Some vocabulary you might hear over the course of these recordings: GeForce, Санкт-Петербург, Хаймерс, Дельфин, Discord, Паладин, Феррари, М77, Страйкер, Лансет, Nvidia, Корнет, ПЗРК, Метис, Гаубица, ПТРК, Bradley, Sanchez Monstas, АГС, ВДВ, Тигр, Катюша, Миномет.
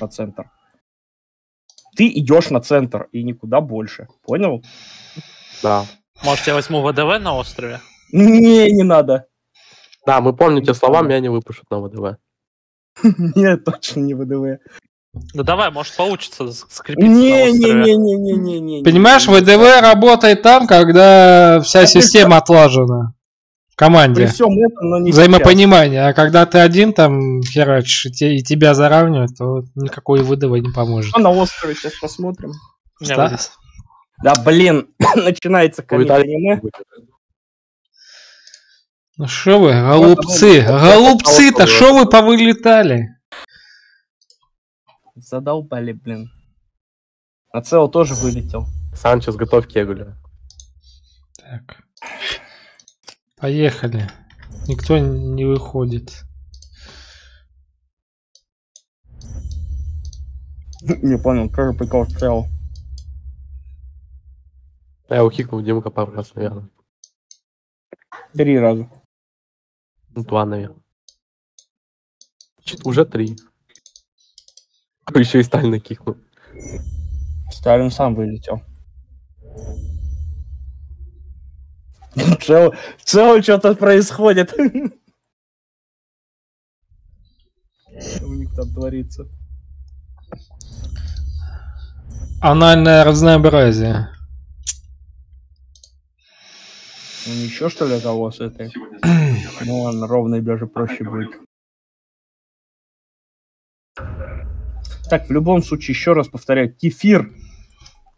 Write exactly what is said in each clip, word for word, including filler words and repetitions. на центр. Ты идешь на центр и никуда больше. Понял? Да. Может, я возьму ВДВ на острове? Не, не надо. Да, мы помним те слова, меня не выпишут на ВДВ. Нет, точно не ВДВ. Ну давай, может, получится скрепиться на острове. Не-не-не-не-не-не. Понимаешь, ВДВ работает там, когда вся система отлажена. В команде. Взаимопонимание. А когда ты один там херачишь и тебя заравнивают, то никакой ВДВ не поможет. А на острове сейчас посмотрим. Да, блин, начинается комедия. Ну шо вы, голубцы, голубцы-то шо вы повылетали? Задолбали, блин. А Целл тоже вылетел. Санчес, готов к кегулю. Так. Поехали. Никто не выходит. Не понял, как прикол Целл. Я его хикнул Димка пару раз, наверное. Три раза. Два, наверное. Уже три. А еще и Сталина кикнул. Сталин сам вылетел. Целый, целый что-то происходит. У них там творится. Анальное разнообразие. Ну еще что ли того с этой? Ну ладно, ровно и даже проще будет. Так, в любом случае, еще раз повторяю, Кефир,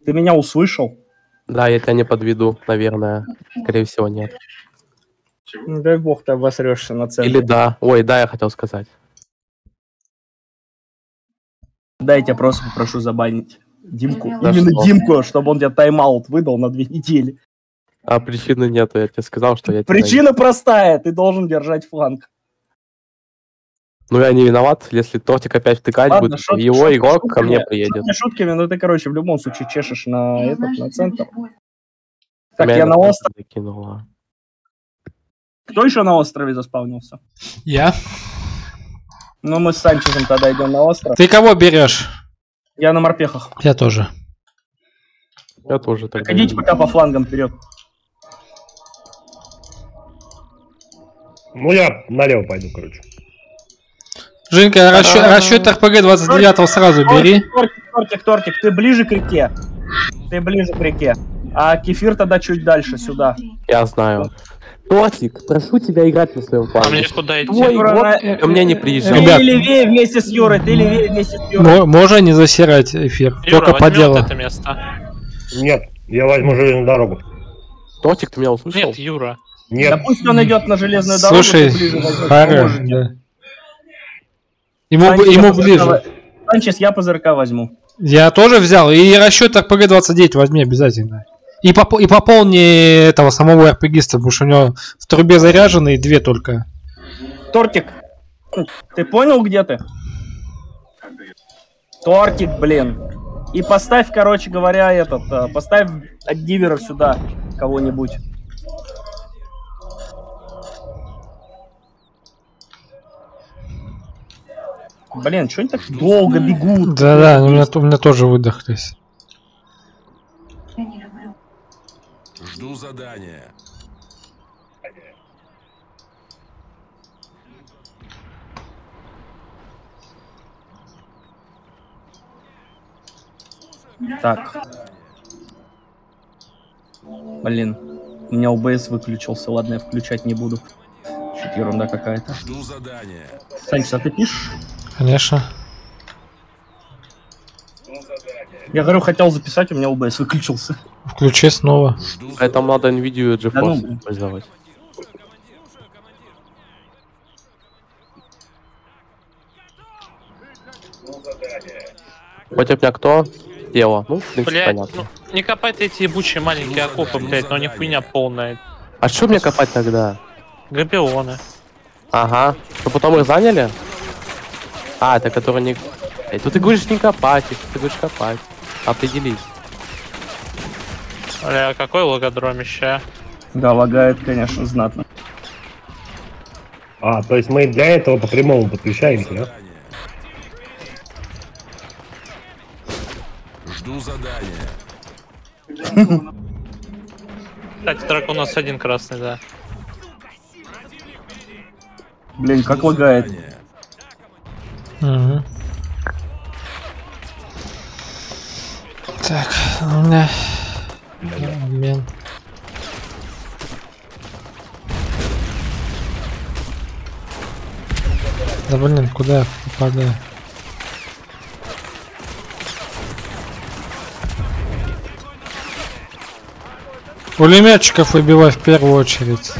ты меня услышал? Да, я тебя не подведу, наверное. Скорее всего, нет. Ну, дай бог, ты обосрешься на центре. Или да. Ой, да, я хотел сказать. Да, я тебя просто попрошу забанить Димку. Да Именно что? Димку, чтобы он тебе тайм-аут выдал на две недели. А причины нету, я тебе сказал, что я... Причина тебя... простая, ты должен держать фланг. Ну я не виноват, если тортик опять втыкать Ладно, будет, шут, его шут, игрок шут, ко мне шут, приедет. Шут, шутками, но ты, короче, в любом случае чешешь на этот, на центр. Так, я на острове. Кинула. Кто еще на острове заспавнился? Я. Ну мы с Санчесом тогда идем на остров. Ты кого берешь? Я на морпехах. Я тоже. Я тоже. Так, идите пока по флангам вперед. Ну я налево пойду, короче. Женька, расчет, расчет эр пэ гэ двадцать девять сразу бери. Тортик, тортик, тортик, ты ближе к реке. Ты ближе к реке. А Кефир тогда чуть дальше, сюда. Я знаю. Тортик, прошу тебя играть на своем плане. А мне куда идти? У меня не приезжает. Ты левее вместе с Юрой, ты левее вместе с Юрой. Можно не засирать эфир, только по делу. Это место. Нет, я возьму железную дорогу. Тортик, ты меня услышал? Нет, Юра. Нет. Да пусть он идет на железную дорогу. Слушай, хорошо, да. Ему, Санчес, ему ближе. Санчес, я ПЗРК возьму. Я тоже взял. И расчет эр пэ гэ двадцать девять возьми обязательно. И, поп и пополни этого самого РПГиста, потому что у него в трубе заряжены и две только. Тортик, ты понял, где ты? Тортик, блин. И поставь, короче говоря, этот. Поставь от дивера сюда кого-нибудь. Блин, что они так долго бегут? Да-да, у меня, у меня тоже выдохлись. Я не люблю. Жду задания. Так. Блин, у меня о бэ эс выключился. Ладно, я включать не буду. Чуть ерунда какая-то. Жду задания. Санчес, а ты пишешь? Конечно. Я говорю, хотел записать, у меня о бэ эс выключился. Включи снова. А там надо Nvidia GeForce пользовать. Против меня кто? Дело. Ну, блядь, ну, не копать эти ебучие маленькие окопы, блядь, но не хуйня полная. А что мне копать тогда? Габионы. Ага. Что потом их заняли? А, это который не... Эй, тут ты говоришь не копать, ты говоришь копать. Определись. Бля, какой логодромище? Да, лагает, конечно, знатно. А, то есть мы для этого по прямому подключаемся, да? Жду задания. Кстати, трак у нас один красный, да. Блин, как лагает. Угу. Так, у меня обмен. Да блин, куда я попадаю? Пулеметчиков выбивай в первую очередь.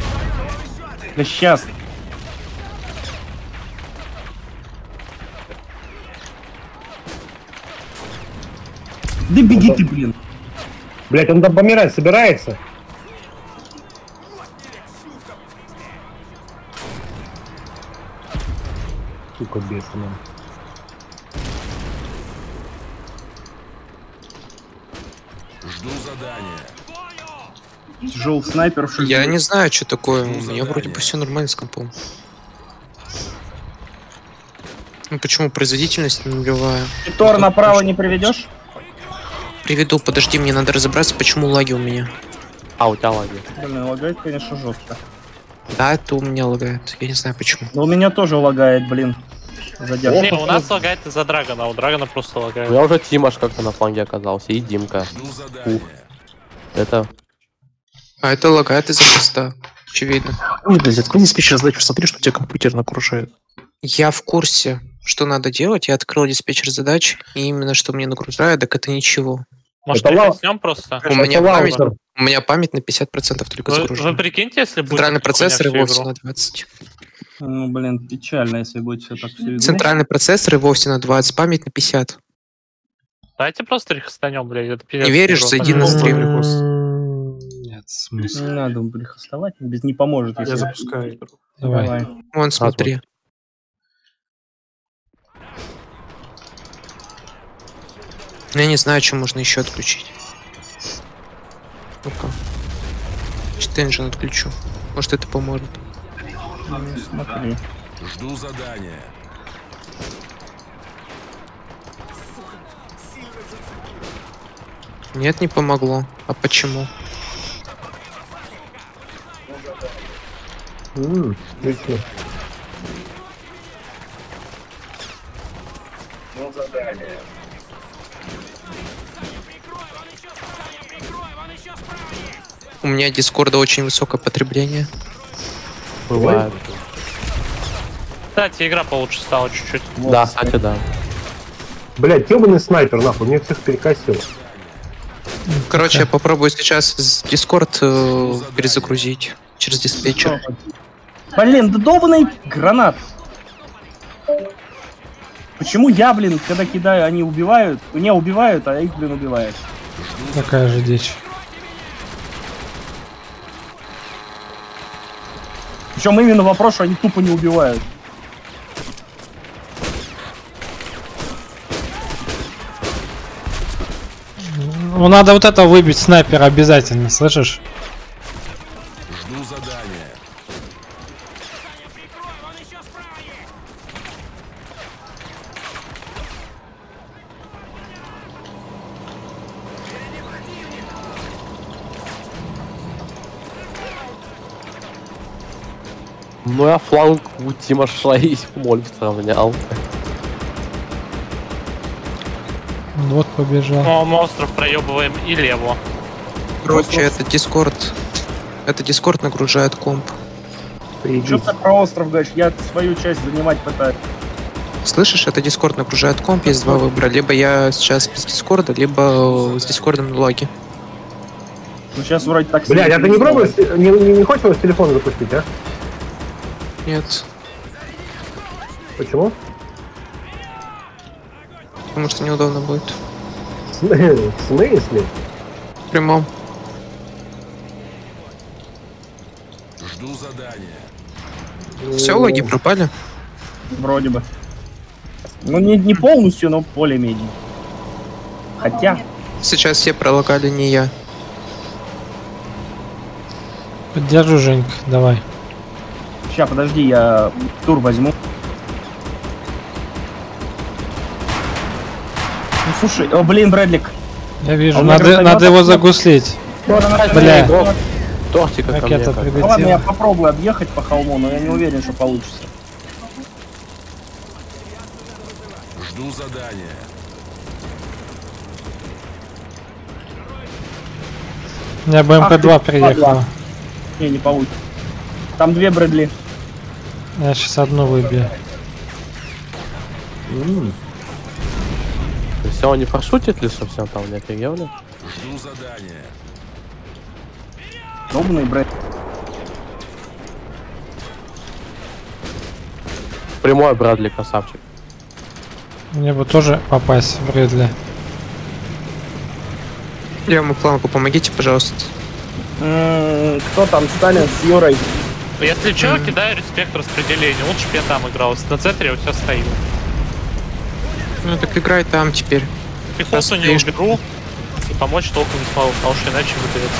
Да сейчас. Да беги ты, блин. Блять, он там помирать собирается. Сука бешеная. Жду задания. Тяжелый снайпер. Я не знаю, что такое. У меня вроде бы все нормально с компом. Ну почему производительность нулевая? Тор направо не приведешь? Приведу, подожди, мне надо разобраться, почему лаги у меня. А, у тебя лаги. Блин, лагает, конечно, жестко. Да, это у меня лагает, я не знаю почему. Но у меня тоже лагает, блин. Задержка. Не, у нас лагает из-за Драгона, а у Драгона просто лагает. У меня уже Тимаш как-то на фланге оказался, и Димка. Ух. Это... А это лагает из-за хвоста, очевидно. Ой, блядь, открой не спичь раздачу, смотри, что у тебя компьютер накружает. Я в курсе, что надо делать, я открыл диспетчер задач, и именно что мне нагружает, так это ничего. Может, переснем просто? У меня, память, у меня память на пятьдесят процентов только загружена. Вы прикиньте, если будет... Центральный процессор и вовсе на двадцать. Ну, блин, печально, если будет все так все видно. Центральный процессор и вовсе на двадцать, память на пятьдесят. Давайте просто рехостанем, блядь. Не веришь, зайди на стрим просто. Нет, смысл. Не надо рехоставать, без не поможет. Я запускаю. Давай. Вон, смотри. Я не знаю, что можно еще отключить. Ну-ка. Чит-энджин отключу. Может, это поможет. Смотри. Жду задания. Нет, не помогло. А почему? Ммм, прикольно. Ну, задание. У меня дискорда очень высокое потребление. Бывает. Кстати, игра получше стала чуть-чуть. Да, вот, кстати, да. Блять, ёбаный снайпер, нахуй, мне всех перекосил. Короче, я попробую сейчас дискорд э, перезагрузить через диспетчер. Блин, да долбанный гранат. Почему я, блин, когда кидаю, они убивают? Меня убивают, а их, блин, убивают. Такая же дичь. Причем именно вопрос, что они тупо не убивают. Ну, надо вот это выбить снайпера обязательно, слышишь? Жду задания. Ну я фланг у Тима шесть моль сравнял. Вот побежал. О, монстров проебываем и лево. Короче, это дискорд. Это дискорд нагружает комп. Что ты про остров говоришь? Я свою часть занимать пытаюсь. Слышишь, это дискорд нагружает комп, есть два выбора. Либо я сейчас без дискорда, либо с дискордом на лаге. Ну сейчас вроде так. Бля, я ты не пробуешь, не, не, не хочешь его с телефона запустить, а? Нет. Почему? Потому что неудобно будет. Сны, сны, если? В прямом. Жду задания. Все, лаги пропали? Вроде бы. Ну не, не полностью, но более-менее. Хотя... Сейчас все пролагали, не я. Поддержу, Женька, давай. Сейчас, подожди, я тур возьму. Ну, слушай, о, блин, Брэдлик. Я вижу, а надо, надо его загуслить. Бля. Тортика ко мне. Ну, ладно, я попробую объехать по холму, но я не уверен, что получится. Жду задания. У меня БМП-два Ах, приехала. Не, не получится. Там две Брэдли. Я сейчас одну выбью. М-м. Все, он не пошутит ли, собственно, там не переявлен? Жду задания. Умный бред. Прямой Брэдли, красавчик. Мне бы тоже попасть в Брэдли. Левому флангу помогите, пожалуйста. М-м, кто там, Сталин с Юрой? Если че, mm-hmm. кидаю респект распределения. Лучше бы я там играл. На центре я у тебя стою. Ну так играй там теперь. Пехоту не убегу. И помочь толком не смогу, потому что иначе выдавит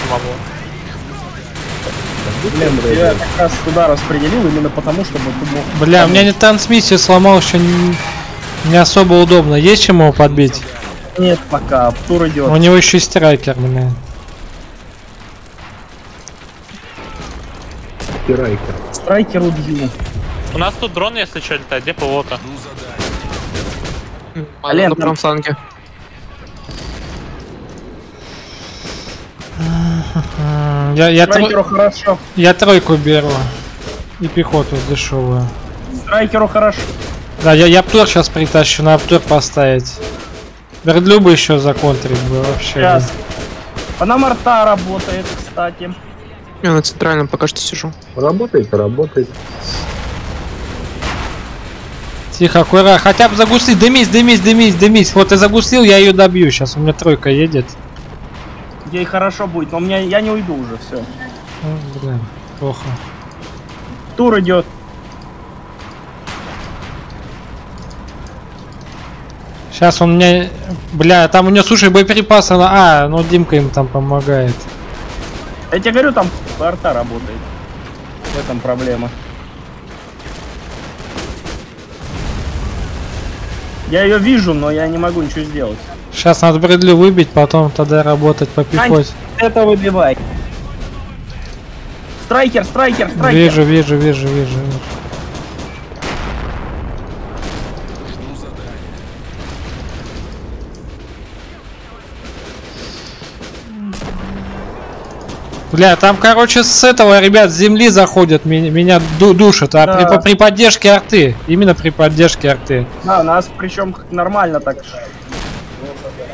самого. Блин, я как раз туда распределил именно потому, чтобы ты мог... Бля, у меня не трансмиссию сломал, еще не, не особо удобно. Есть чем его подбить? Нет, пока. Тур идет. У него еще и страйкер, блин. Страйкер. Страйкер убью. У нас тут дрон, если что, летает. Где пилота? А на правом фланге. Я, я, Страйкеру тро... хорошо. Я тройку беру. И пехоту дешевую. Страйкеру хорошо. Да, я, я птор сейчас притащу, на птор поставить. Бердлю бы еще законтрить бы вообще. Да. По нам арта работает, кстати. Я на центральном пока что сижу. Работает, работает. Тихо, аккуратно. Хотя бы загуслить. Дымись, дымись, дымись, дымись. Вот ты загуслил, я ее добью. Сейчас у меня тройка едет. Ей хорошо будет, но у меня я не уйду уже, все. О, блин, плохо. Тур идет. Сейчас он мне... Бля, там у него, слушай, боеприпасы... А, ну Димка им там помогает. Я тебе говорю, там арта работает. В этом проблема. Я ее вижу, но я не могу ничего сделать. Сейчас надо Брэдли выбить, потом тогда работать по пехоте. Это выбивай. Страйкер, страйкер, страйкер. Вижу, вижу, вижу, вижу. Бля, там, короче, с этого, ребят, с земли заходят, меня, меня ду душат, а да. при, при поддержке арты, именно при поддержке арты. Да, нас причем нормально так.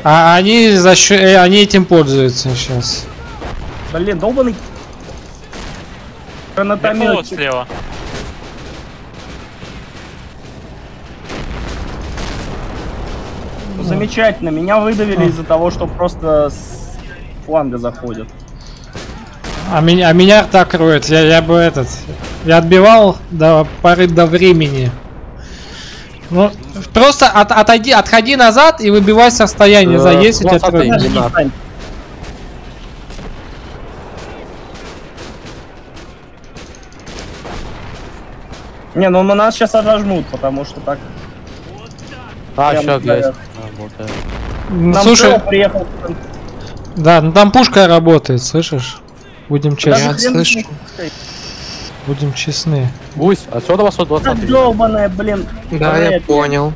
А они, за счет, они этим пользуются сейчас. Блин, долбанный. Гранатомет слева. Ну, замечательно, меня выдавили а. из-за того, что просто с фланга заходят. А меня, а меня арта кроет, я, я бы этот... Я отбивал до поры до времени. Ну, просто от, отойди, отходи назад и выбивай с расстояния, заесть у тебя тройка. Не, ну на нас сейчас отожмут, потому что так... А, сейчас есть. Нам слушай... Приехал. Да, ну там пушка работает, слышишь? Будем честны. Я слышу. Будем честны. Гусь, отсюда вас сто двадцать. Долбаная, блин. Да, Корнет, я понял.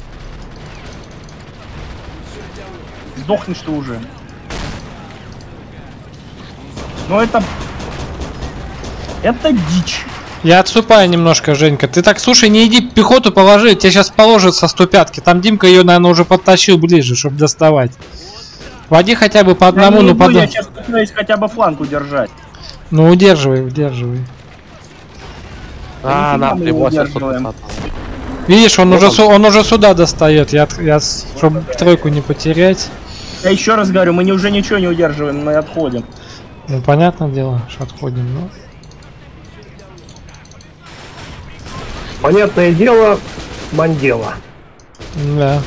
Сдохнешь ты уже. Ну это... Это дичь. Я отступаю немножко, Женька. Ты так, слушай, не иди пехоту положи. Тебя сейчас положат со сто пятки. Там Димка ее, наверное, уже подтащил ближе, чтобы доставать. Води хотя бы по одному, но по... Я сейчас пытаюсь хотя бы фланг удержать. Ну удерживай, удерживай. А, нам удерживаем. Видишь, он уже, он уже сюда достает, я, я чтобы тройку не потерять. Я еще раз говорю, мы не, уже ничего не удерживаем, мы отходим. Ну понятное дело, что отходим, но... Понятное дело, мандела. Да.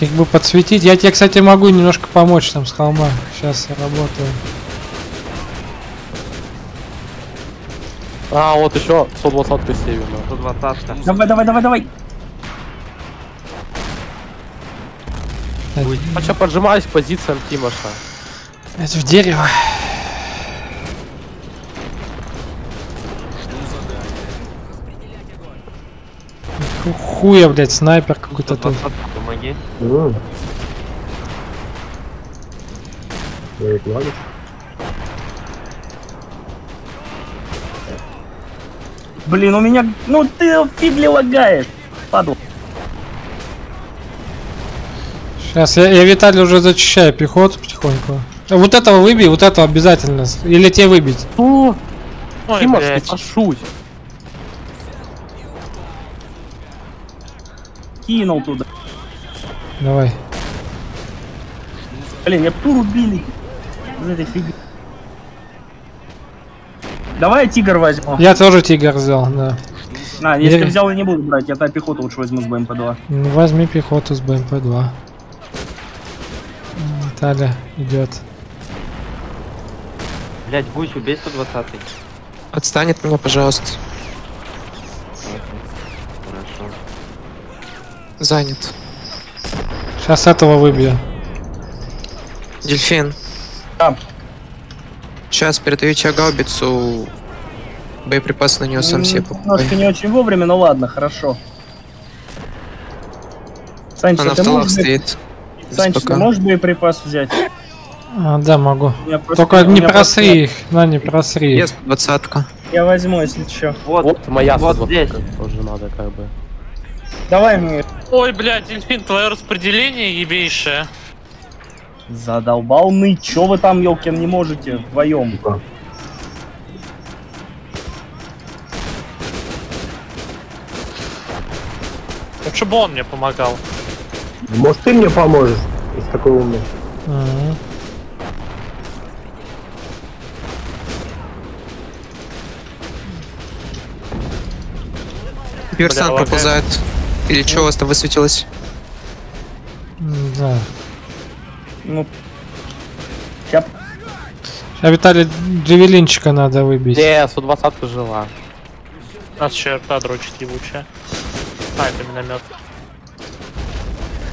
Их бы подсветить. Я тебе, кстати, могу немножко помочь там с холма. Сейчас я работаю. А, вот еще сто двадцатка северная. сто двадцатка. Давай, давай, давай, давай. А что, поджимаюсь к позициям Тимоша. Это в дерево. Хуя, блядь, снайпер какой-то тут. Помоги. Блин, у меня... Ну ты фидли лагает. Падал. Сейчас, я, я Виталий уже зачищаю пехоту потихоньку. Вот этого выбей, вот этого обязательно. Или тебе выбить. О, Тимош, ты пошуть. Кинул туда. Давай. Блин, я птур убили. Давай я тигр возьму. Я тоже тигр взял, да. На, если я... взял, я не буду брать, я та пехоту лучше возьму с БМП-два. Ну, возьми пехоту с БМП-два. Наталья идет. Блять, будь убей сто двадцатый. Отстань от меня, пожалуйста. Хорошо. Занят. Сейчас этого выбью. Дельфин. Да. Сейчас передаю тебе гаубицу. Боеприпасы на нее сам себе покупай. Немножко не очень вовремя, но ладно, хорошо. Санчо, она в талах можешь... стоит. Санчо, ты можешь боеприпас взять? А, да, могу. Просто... Только не просри их, на не просри. Есть двадцатка. Я возьму, если что. Вот, вот моя вот здесь. Тоже надо как бы. Давай мне. Ой, блядь, Дельфин, твое распределение ебейшее. Задолбал ны, чё вы там, ёлкин, не можете вдвоем? Чтобы он мне помогал. Может, ты мне поможешь? Из такой умный. Uh-huh. Диверсант проползает. Или что у вас там высветилось? Да. Ну. Сейчас. Сейчас, Виталий, джевелинчика надо выбить. Не, сто двадцатка жила. Нас черта дрочит ебучая. А, это миномет.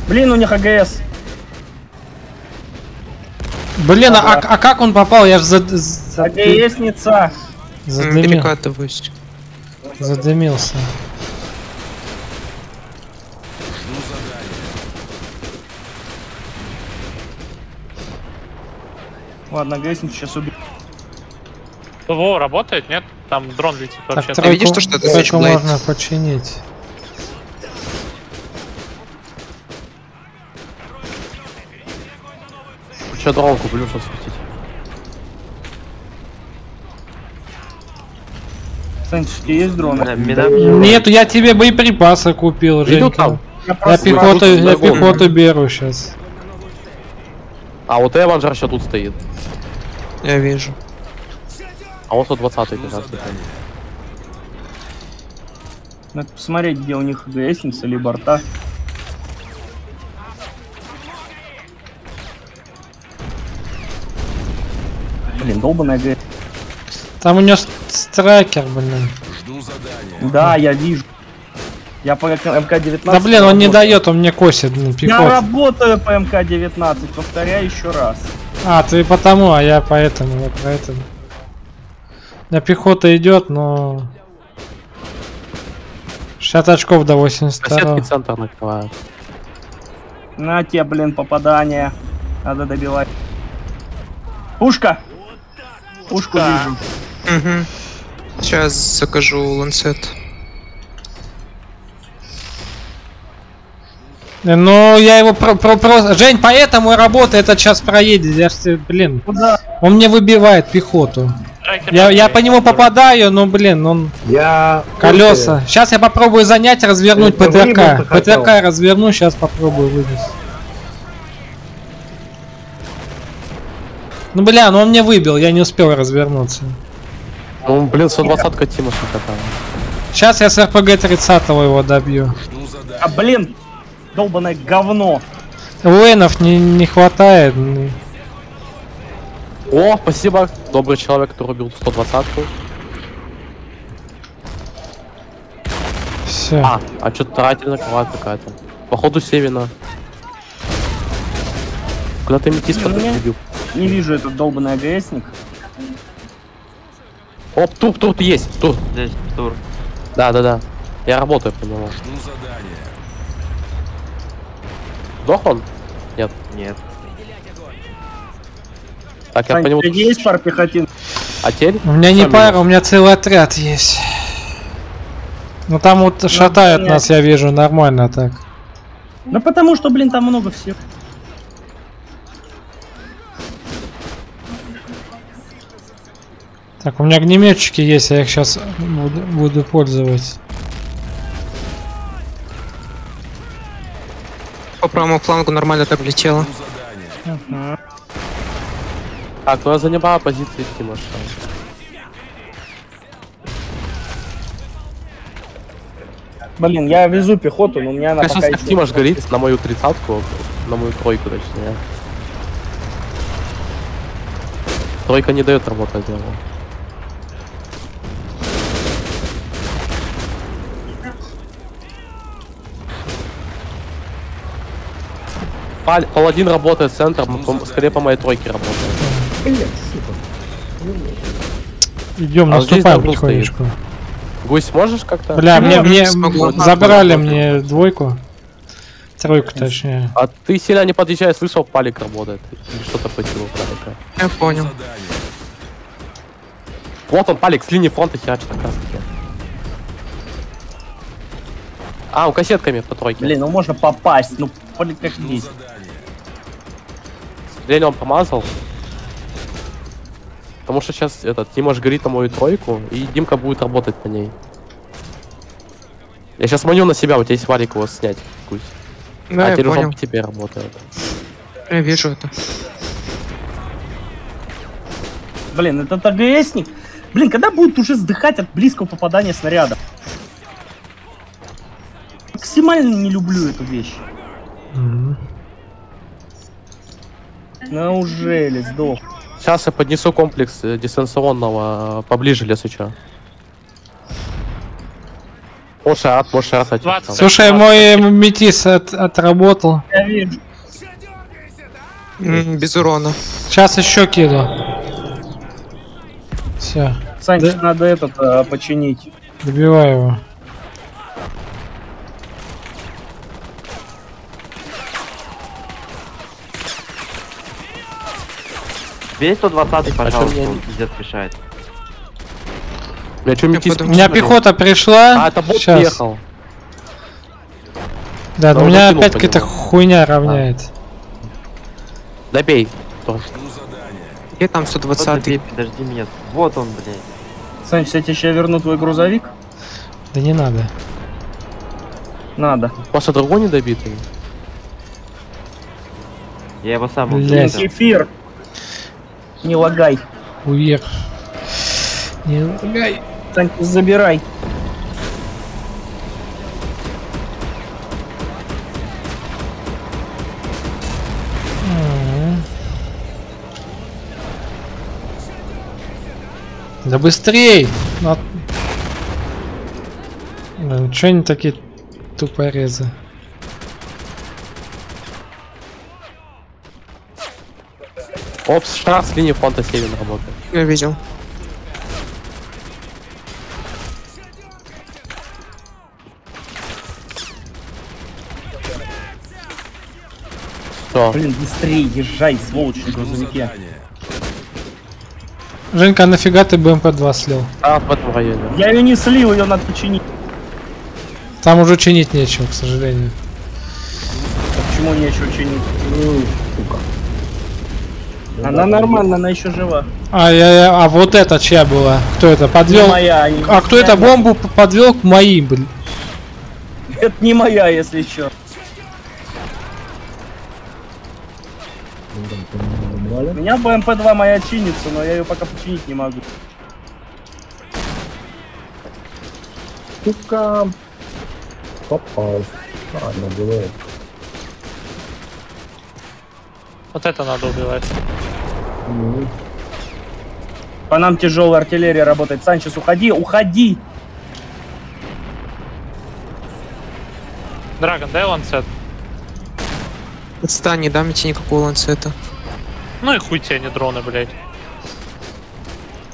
Блин, у них АГС. Блин, а, а, а как он попал? Я же за... за... АГСница. Задымил. Задымился. Ладно, АГСницу сейчас убью. ПВО работает, нет? Там дрон летит вообще. Ты видишь, что это Switchblade? Можно починить. Сейчас дрон куплю, чтобы светить. Саныч, у тебя есть дрон? Нет, я тебе боеприпасы купил, Женька. Я пехоту, я пехоту беру сейчас. А вот Эванжер еще тут стоит. Я вижу. А вот сто двадцатый как раз. Надо посмотреть, где у них ГСница или борта. Блин, долбаная ГС. Там у него страйкер, блин. Жду задания. Да, я вижу. Я по эм ка девятнадцать. Да блин, он не дает, он мне косит. Блин, я работаю по эм ка девятнадцать, повторяю еще раз. А, ты потому, а я поэтому, я поэтому. На пехота идет, но... шестьдесят очков до восьмидесяти. Центр накрывают. На тебе, блин, попадание. Надо добивать. Пушка! Пушку да. Вижу. Угу. Сейчас закажу лансет. Ну, я его про, про, про... Жень, поэтому и работа это сейчас проедет. Я ж, блин. Куда? Он мне выбивает пехоту. Я, я по нему попадаю, но, блин, он... Я... Колеса. Сейчас я попробую занять, развернуть ПТРК. ПТРК разверну, сейчас попробую выбить. Ну, бля, ну он мне выбил, я не успел развернуться. Ну, блин, сто двадцатка Тимоша катал. Сейчас я с эр пэ гэ тридцать его добью. А, блин, долбаное говно. Лейнов не, не хватает. О, спасибо, добрый человек, который убил сто двадцатку. Все. А, а что-то тарательная крова какая-то. Походу Севина. Куда ты Метис подбил? Не вижу этот долбанный АГСник. Оп, тут, тут есть, тут. Здесь, тур. Да, да, да. Я работаю, понимаю. Сдох он? Нет. Нет. Так, Сань, я по нему... есть пара пехотин? А тель? У меня не пара, у меня целый отряд есть. Ну там вот ну, шатают нет. нас, я вижу, нормально так. Ну потому что, блин, там много всех. Так, у меня огнеметчики есть, я их сейчас буду, буду пользоваться. По правому флангу нормально так влетело. Ага. Так, ну я занимала позиции Тимоша. Блин, я везу пехоту, но у меня она пока сейчас еще... Тимош горит на мою тридцатку, на мою тройку точнее. Тройка не дает работать, я думаю. Паладин работает центром, но скорее по моей тройке работает. Идем, а наступаем потихонечку. Гусь, можешь как-то? Бля, мне, мне забрали мне двойку. Тройку точнее. А ты сильно не подъезжай, слышал, палик работает. Или что-то по тилу палика. Я понял. Вот он, палик, с линии фронта херачит как раз таки. А, у кассетками по тройке. Блин, ну можно попасть, ну палик как есть. Блин, он помазал. Потому что сейчас этот Тимош горит на мою тройку, и Димка будет работать по ней. Я сейчас маню на себя, у тебя есть варик его снять. Пусть. Да, а я теперь понял. Он по тебе работает. Я вижу это. Блин, этот АГСник. Блин, когда будет уже сдыхать от близкого попадания снаряда? Максимально не люблю эту вещь. Mm-hmm. Неужели сдох? Сейчас я поднесу комплекс дистанционного поближе лесыча. Пошат, пошат. Слушай, мой Метис от, отработал. Я вижу. М-м, без урона. Сейчас еще кину. Все. Сань, да? Надо этот а, починить. Добивай его. Весь сто двадцатый, пожалуйста, он пиздец мешает. Бля, чё, Метис, у меня пехота пришла. А, это бот приехал. Да, но у меня опять какая-то хуйня равняет. Добей. Где там сто двадцатый? Подожди меня. Вот он, блядь. Сань, кстати, сейчас я верну твой грузовик. Да не надо. Надо. Паша другой недобитый. Я его сам убью. Кефир. Не лагай. Уверх. Не лагай. Танк, забирай. А-а-а. Да быстрей! Над... Да, ну чё они такие тупорезы? Опс, шар с линии фронта Севен работает. Я видел. Что? Блин, быстрее езжай, сволочь, на грузовике. Женька, а нафига ты бэ эм пэ два слил? А, в этом районе. Я ее не слил, ее надо починить. Там уже чинить нечего, к сожалению. А почему нечего чинить? Ну, сука. Она нормально, она еще жива. А, я, я, а вот это чья была? Кто это подвел? Моя, они... А кто это бомбу подвел к моим, блин? Это не моя, если что. У меня бэ эм пэ два моя чинится, но я ее пока починить не могу. Сука. Попал. Ладно, бывает. Вот это надо убивать. Mm. По нам тяжелая артиллерия работает. Санчес, уходи, уходи! Драгон, дай лансет. Отстань, не дам тебе никакого лансета. Ну и хуй тебе, не дроны, блядь.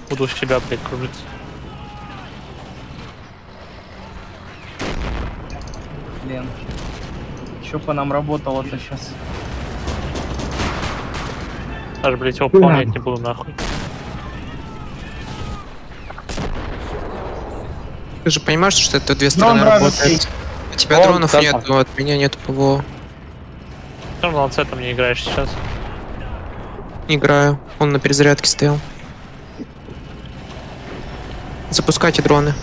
Буду с тебя, блядь, кружиться. Блин. Чё по нам работало-то сейчас? Даже, блядь, его выполнять не буду, нахуй. Ты же понимаешь, что это две стороны Дрон работает. У тебя О, дронов да, нет, да. От меня нету ПВО. Ты же ланцетом не играешь сейчас. Не играю. Он на перезарядке стоял. Запускайте дроны.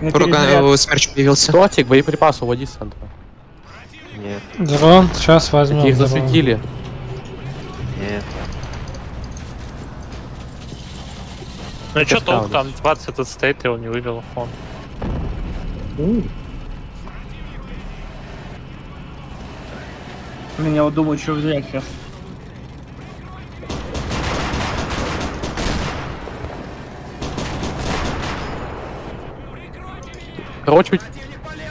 Ураган, смерч появился. Тотик, боеприпасы уводи с центра. Нет. Дрон, сейчас возьмем. Их дрон. Засветили. Нет. Ну чё толк там двадцать этот стоит, его не выбил фон. Меня вот думаю, что взять сейчас. Короче,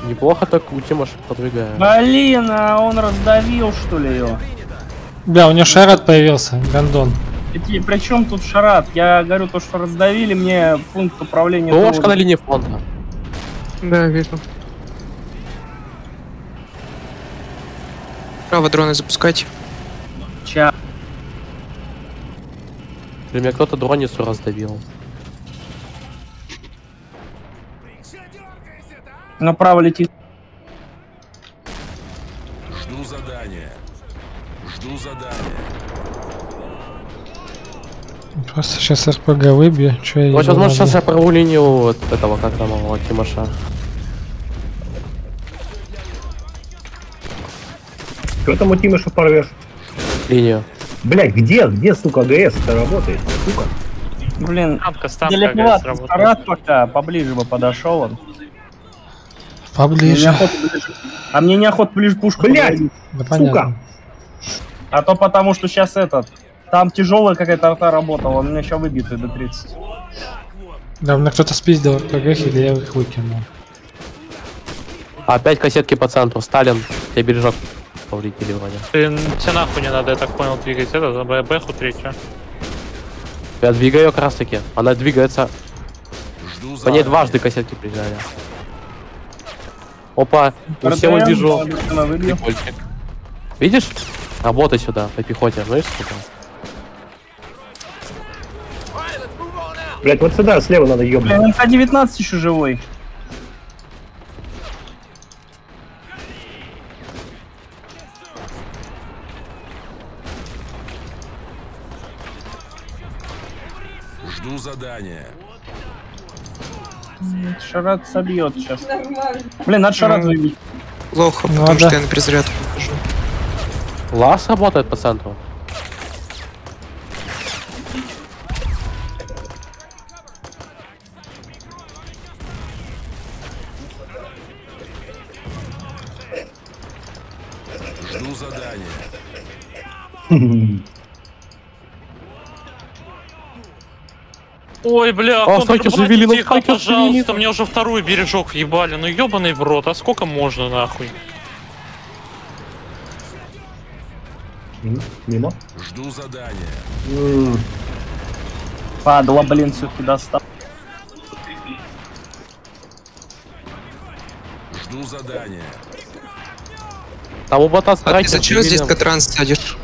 неплохо так у Тимош подвигает. Блин, а он раздавил что ли ее? Да, у него шарат появился, гандон. И при чем тут шарат? Я говорю, то, что раздавили мне пункт управления... Ложка на линии фронта. Да, вижу. Право дроны запускать. Ча. Для меня кто-то дроницу раздавил. Направо летит. Жду задания. Жду задания. Просто сейчас РПГ выбью. Че я вот, возможно, сейчас я порву линию вот этого, как там его, Тимоша. Что там у Тимоша порвешь? Линию. Блять, где, где, сука, АГС-то работает, сука? Блин, далековато, старат пока, поближе бы подошел он. Поближе. А мне неохота ближе пушку. Блять! Да, сука! А то потому что сейчас этот. Там тяжелая какая-то арта работала, у меня еще выбитый до тридцати. Да, у меня кто-то спиздил РПГ, или я их выкинул. Опять кассетки по центру. Сталин, тебе бережок повредили вроде. Блин, тебе нахуй не надо, я так понял, двигать это, за бэху третью. Я двигаю ее как раз таки. Она двигается. По ней дважды кассетки приезжали. Опа, все увижу. Видишь? Работай сюда, по пехоте, знаешь, сколько? Блять, вот сюда, слева надо ёбнуть. эм ка девятнадцать еще живой. Жду задания. Шарат собьет сейчас. Блин, надо шарат выбить. Плохо, потому надо. Что я на перезарядку покажу. Лас работает по центру. Жду задание. Ой, бля, а стойте, завели, ну тихо, пожалуйста, мне уже второй бережок въебали, ну ёбаный в рот, а сколько можно нахуй? Мимо. Жду задания. М-м. Падла, блин, все-таки достал. Жду задания. Там у бота страйкер. А ты зачем здесь катран сядешь?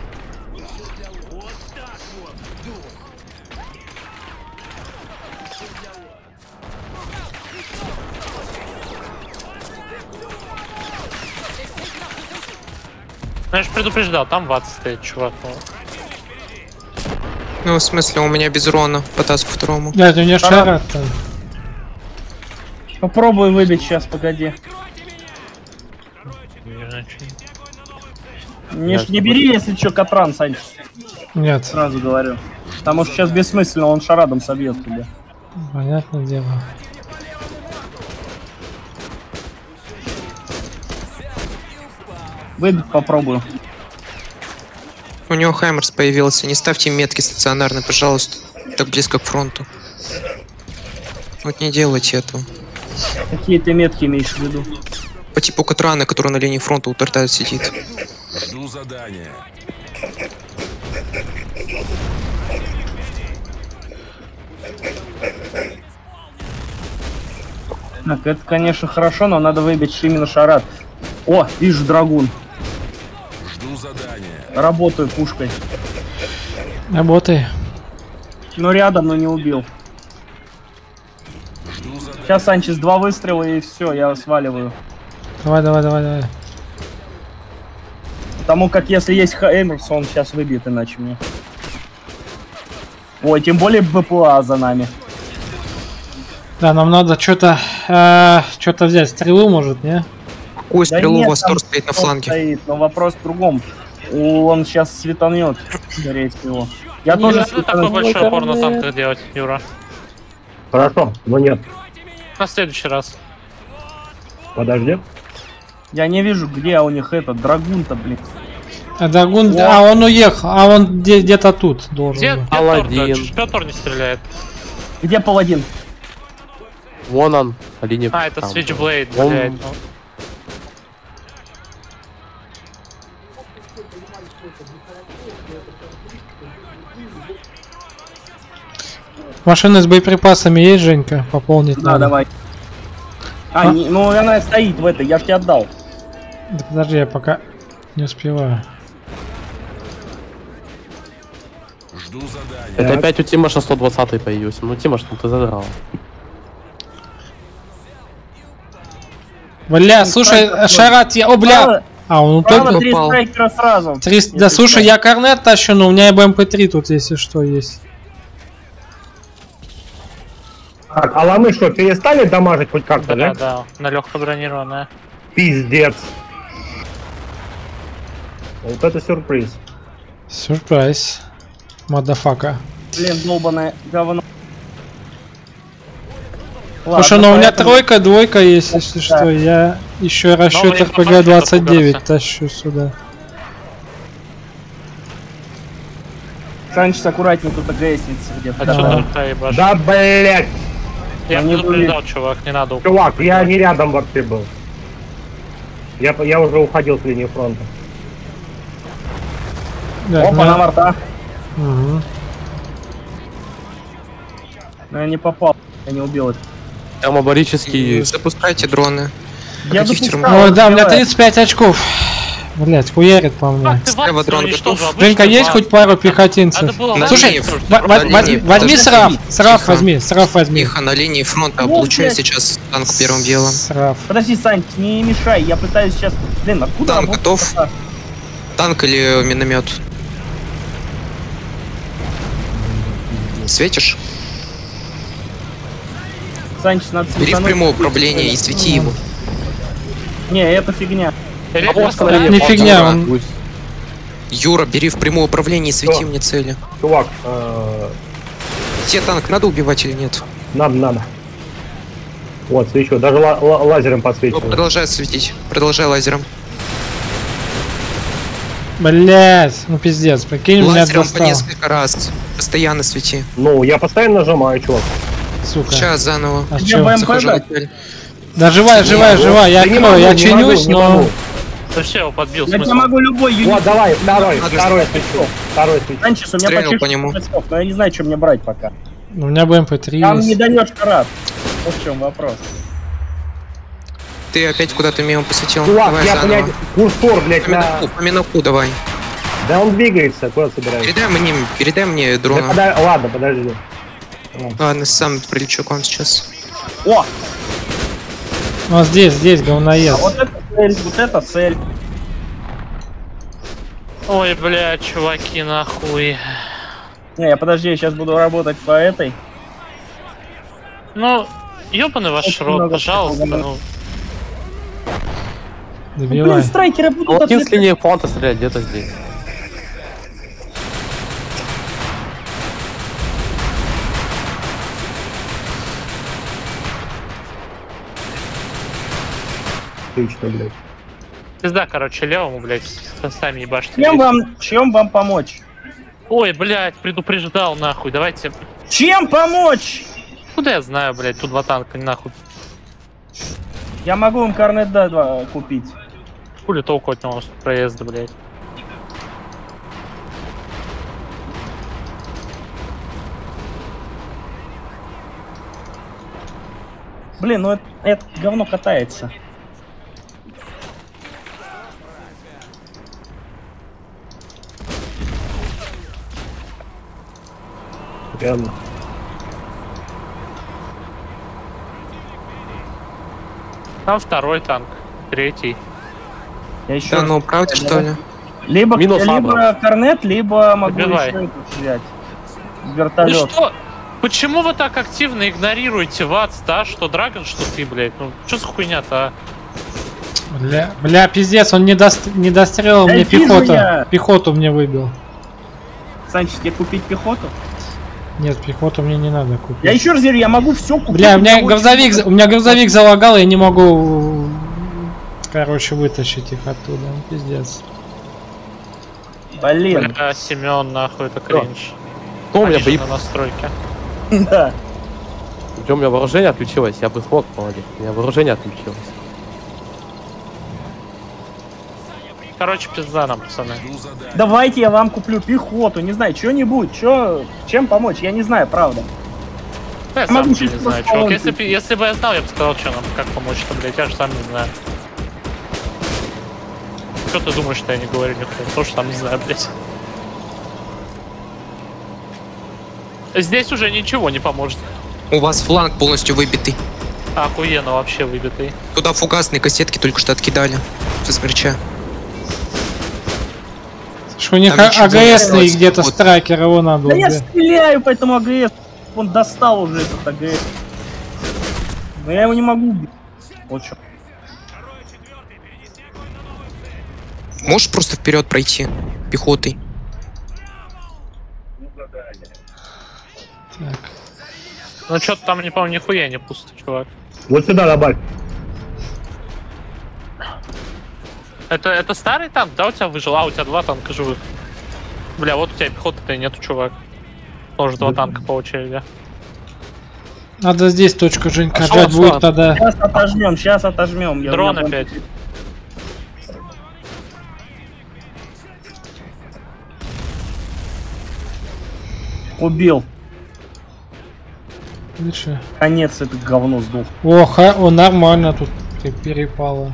Я же предупреждал, там ват стоит, чувак. Ну, в смысле, у меня без урона по таску второму. Нет, у меня шарат. Попробуй выбить сейчас, погоди. Не, не бери, если что, катран, Санч. Нет. Сразу говорю. Потому что сейчас бессмысленно, он шарадом собьет тебя. Понятное дело. Выбить попробую. У него Хаймерс появился. Не ставьте метки стационарно, пожалуйста. Так близко к фронту. Вот не делайте этого. Какие ты метки имеешь в виду? по типу Катрана, который на линии фронта у Тарта сидит. Жду задания. Так, это, конечно, хорошо, но надо выбить именно шарат. О, вижу драгун. Жду задания. Работаю пушкой. Работай. Но рядом, но не убил. Сейчас, Санчес, два выстрела и все, я сваливаю. Давай, давай, давай, давай. Потому как если есть Хаймерс, он сейчас выбьет, иначе мне. Ой, тем более БПЛА за нами. Да, нам надо что-то э, что-то взять. Стрелу, может, не? Какую стрелу? Да нет, Востор стоит на фланге. Стоит, но вопрос в другом. Он сейчас светанет, скорее всего. Я не тоже светанет. Такой большой упор на танк делать, Юра. Хорошо, но нет. На следующий раз. Подожди. Я не вижу, где у них этот драгун-то, блин. А драгун, о. а он уехал, а он где-то тут должен. Где, где Паладин? Петр не стреляет. Где Паладин? Вон он. Линия... А, это Switchblade, он... блядь. Машина с боеприпасами есть, Женька? Пополнить да, надо. Да, давай. А, а? Не, ну она стоит в этой, я ж тебе отдал. Да подожди, я пока не успеваю. Жду задания. Это опять у Тимоша сто двадцатый появился. Ну, Тимош, ну ты задрал. Бля, слушай, шарат я... О, бля! А, он упал. Три страйкера сразу. Три... Да, слушай, я корнет тащу, но у меня и бэ эм пэ три тут, если что, есть. Так, а ламы что, перестали дамажить хоть как-то, да? Да, да, на легко бронированная. Пиздец. Вот это сюрприз. Сюрприз. Мадафака. Блин, долбаное говно. Слушай, но у меня поэтому... тройка, двойка есть, если да. что. Я еще расчет эр пэ гэ двадцать девять тащу сюда. Санчес, аккуратненько, тут АГСница где-то. Да, да. да блять! Я не наблюдал, чувак, не надо уходить. Чувак, я не рядом вообще был. Я, я уже уходил с линии фронта. Да, опа, на борта. Угу. Но я не попал, я не убил это. Там оборические... Запускайте дроны. Я запускал. Ой, да, у меня тридцать пять очков. Блять, хуярит по мне. Женька, есть хоть пару пехотинцев? Слушай, возьми сраф, сраф возьми, сраф возьми. Тихо, на линии фронта облучаю сейчас танк первым делом. Подожди, Сань, не мешай, я пытаюсь сейчас... Блин, откуда танк готов? Танк или миномет? Светишь? Санчес, надо светануть. Бери в прямое управление и свети его. Не, это фигня. Это не фигня, он... Юра, бери в прямое управление и свети мне цели. Чувак, тебе танк надо убивать или нет? Надо, надо. Вот, свечу, даже лазером подсвечиваю. Продолжай светить, продолжай лазером. Блять, ну пиздец, прикинь, меня достал. Лазером по несколько раз, постоянно свети. Ну, я постоянно нажимаю, чувак. Сука. Сейчас заново. А че? Да живая, живая, живая. Я открою, я чинюсь, но... Вообще его подбил. Я не могу любой юнит. Вот, давай, второй, второй свечу. Второй свечу. Санчес, у меня стрельнул по нему. Но я не знаю, что мне брать пока. У меня бэ эм пэ три. Там не даешь карат. Вот в чем вопрос. Ты опять куда-то мимо посветил. Давай, я, блядь, курсор, блядь, на... По миноку давай. Да он двигается, куда собирается. Передай мне, передай мне дрона. Ладно, подожди. Ладно, сам прилечу к вам сейчас. О! Вот здесь, здесь говноед. А вот это цель, вот это цель. Ой, бля, чуваки, нахуй. Не, я подожди, я сейчас буду работать по этой. Ну, ёбаный ваш рот, пожалуйста, ну. Добивай. Блин, страйкеры будут отвлекать. Если не фронта стрелять, где-то здесь. Отлично, блядь. Пизда, короче, левому, блядь, сами ебашьте. Чем вам, чем вам помочь? Ой, блядь, предупреждал, нахуй, давайте... Чем помочь? Куда я знаю, блядь, тут два танка, нахуй. Я могу им Корнет Д два купить. Хули толку от него проезда, блядь. Блин, ну это, это говно катается. Реально. Там второй танк, третий. Я еще. Да, ну правда, что ли? Либо, либо Корнет, либо могу еще взять. Вертолет. Ну, почему вы так активно игнорируете ватс-то, а? Что Драгон, что ты, блядь? Ну, что за хуйня-то, а? Бля, бля, пиздец, он не, дост... не дострелил, да мне пехоту. Я. Пехоту мне выбил. Санчес, тебе купить пехоту? Нет, пехоту мне не надо купить. Я еще раз говорю, я могу все купить. Бля, у меня грузовик, у меня грузовик залагал, я не могу, короче, вытащить их оттуда, пиздец. Блин. Бля, Семен, нахуй, это кринж. Ну, у меня бои... на настройке. Да. У меня вооружение отключилось, я бы смог помогать. У меня вооружение отключилось. Короче, пизда нам, пацаны. Давайте я вам куплю пехоту, не знаю, что-нибудь, чё, чем помочь, я не знаю, правда. Я, я сам могу, не знаю, чувак, если, если бы я знал, я бы сказал, что нам, как помочь-то, блядь, я же сам не знаю. Что ты думаешь, что я не говорю никто, потому что там не знаю, блядь. Здесь уже ничего не поможет. У вас фланг полностью выбитый. Охуенно вообще выбитый. Туда фугасные кассетки только что откидали, со смерча. У них АГСные где-то страйкер, его надо. Да я стреляю, поэтому АГС. Он достал уже этот АГС. Но я его не могу убить. Вот что. Можешь просто вперед пройти пехотой. Так. Ну что-то там, не помню, нихуя не пусто, чувак. Вот сюда добавь. Это, это старый танк, да, у тебя выжил? А, у тебя два танка живых. Бля, вот у тебя пехоты-то и нету, чувак. Тоже два танка по очереди. Надо здесь точку, Женька, а будет слава? Тогда. Сейчас отожмем, сейчас отожмем. Я Дрон опять. Убил. Дальше. Конец, это говно сдох. Ох, о, нормально тут перепало.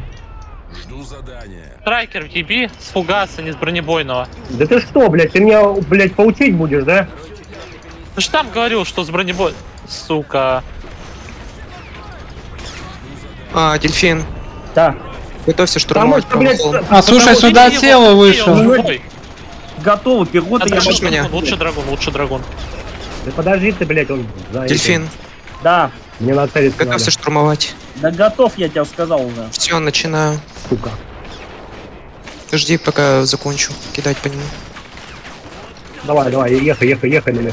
Жду задания. Страйкер в тебе с фугаса, не с бронебойного. Да ты что, блядь, ты меня, блядь, поучить будешь, да? Ты ж там говорил, что с бронебой... Сука. А, дельфин. Да. Готовься штурмовать. А, слушай, сюда тело вышел. Готово, пехота. Отражишь меня. Лучше драгун, лучше драгун. Да подожди ты, блядь, он... Дельфин. Да. Мне нацелиться надо. Готовься штурмовать. Да готов, я тебе сказал уже. Все, начинаю. Сука. Жди, пока закончу кидать по нему. Давай, давай, ехай, ехай, ехай, блин.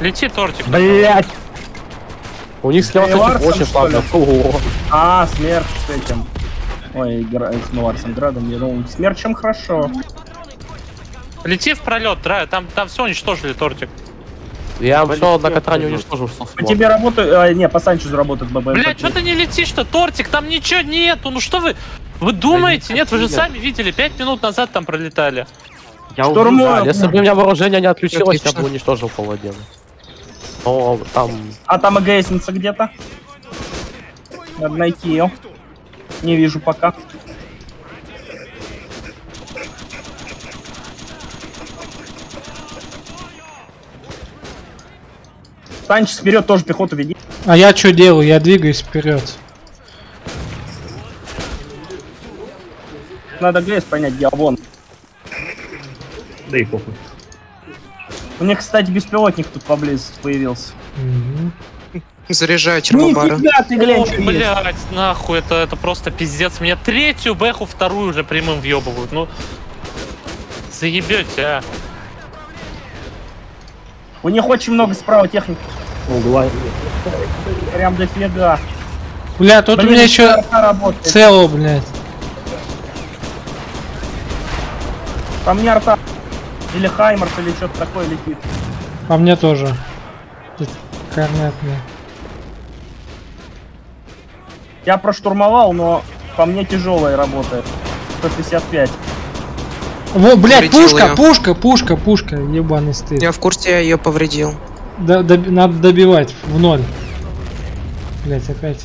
Лети тортик. Блять. У них слева очень слабо. А, смерч с этим. Ой, с Муарсом Градом, я думал, смерчем хорошо. Лети в пролет, да, там, там все уничтожили, тортик. Я обшел на катранию уничтожил. По тебе работаю, а, не, по Санчезу работает ББ. Бля, что ты не летишь-то, тортик, там ничего нету, ну что вы, вы думаете, да, нет, вы же нет. Сами видели, пять минут назад там пролетали. Я Штурму... да, если бы у меня вооружение не отключилось, отлично. Я бы уничтожил Паладина. Но там... А там АГСница где-то? Надо найти ее. Не вижу пока. Танчик вперед, тоже пехоту веди. А я что делаю? Я двигаюсь вперед. Надо глез понять, я вон. Да и похуй. У меня, кстати, беспилотник тут поблизости появился. Угу. Заряжаю термобары. Нифига ты, глянь, что есть. Блядь, нахуй, это, это просто пиздец. Мне третью бэху, вторую уже прямым въебывают. Ну, заебете, а. У них очень много справа техники. Угла. Прям дофига. Бля, тут блин, у меня еще цело, блядь. По мне арта. Или Хаймерс, или что-то такое летит. По мне тоже. Корнет мне. Я проштурмовал, но по мне тяжелая работает. сто пятьдесят пять. Во, блядь, пушка, ее. пушка, пушка, пушка, ебаный стыд. Я в курсе, я ее повредил. Да, доб... Надо добивать в ноль. Блядь, опять.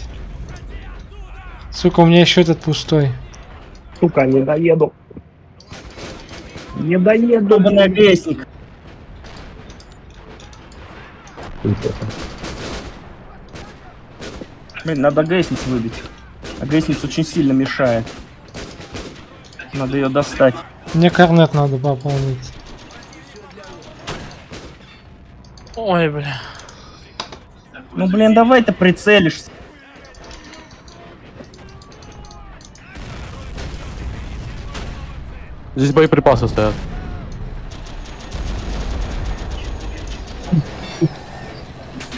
Сука, у меня еще этот пустой. Сука, не доеду. Не доеду, бронебесник. Блин, надо АГСниц выбить. АГСниц очень сильно мешает. Надо ее достать. Мне корнет надо пополнить. Ой, бля. Ну, блин, давай ты прицелишься. Здесь боеприпасы стоят.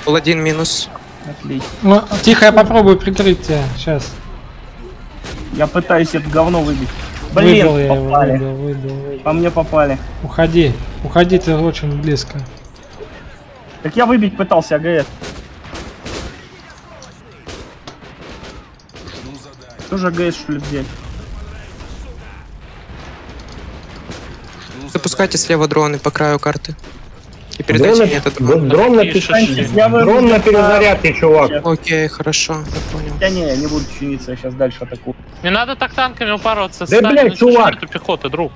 Был один минус. Отлично. Ну, тихо, я попробую прикрыть тебя. Сейчас. Я пытаюсь это говно выбить. Блин, выбил, попали. Его, выбил, выбил, выбил. По мне попали. Уходи. Уходи, ты очень близко. Так я выбить пытался АГС. Тоже АГС, что ли, взять? Запускайте слева дроны по краю карты. И передайте мне этот дрон. Дрон на перезарядке, чувак. Окей, хорошо, я понял. Да не, я не буду чиниться, я сейчас дальше атакую. Не надо так танками упороться. Да, блядь, чувак. Пехота, друг.